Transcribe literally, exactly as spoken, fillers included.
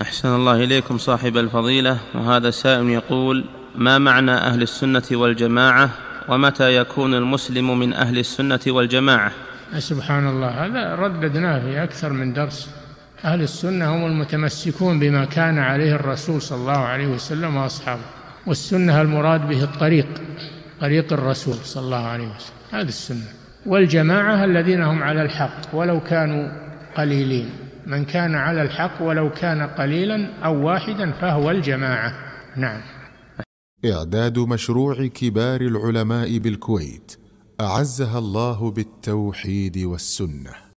أحسن الله إليكم صاحب الفضيلة. وهذا السائل يقول: ما معنى أهل السنة والجماعة، ومتى يكون المسلم من أهل السنة والجماعة؟ سبحان الله، هذا رددناه في أكثر من درس. أهل السنة هم المتمسكون بما كان عليه الرسول صلى الله عليه وسلم وأصحابه، والسنة المراد به الطريق، طريق الرسول صلى الله عليه وسلم، هذه السنة. والجماعة الذين هم على الحق ولو كانوا قليلين، من كان على الحق ولو كان قليلا أو واحدا فهو الجماعة. نعم. إعداد مشروع كبار العلماء بالكويت أعزها الله بالتوحيد والسنة.